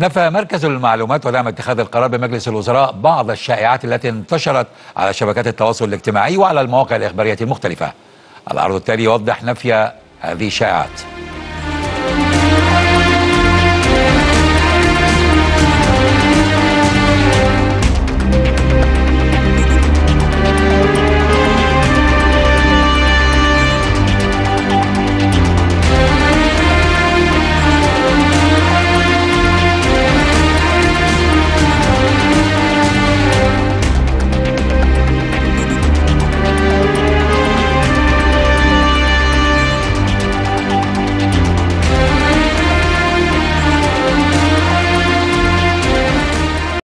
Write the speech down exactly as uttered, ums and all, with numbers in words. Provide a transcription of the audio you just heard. نفى مركز المعلومات ودعم اتخاذ القرار بمجلس الوزراء بعض الشائعات التي انتشرت على شبكات التواصل الاجتماعي وعلى المواقع الإخبارية المختلفة. العرض التالي يوضح نفي هذه الشائعات.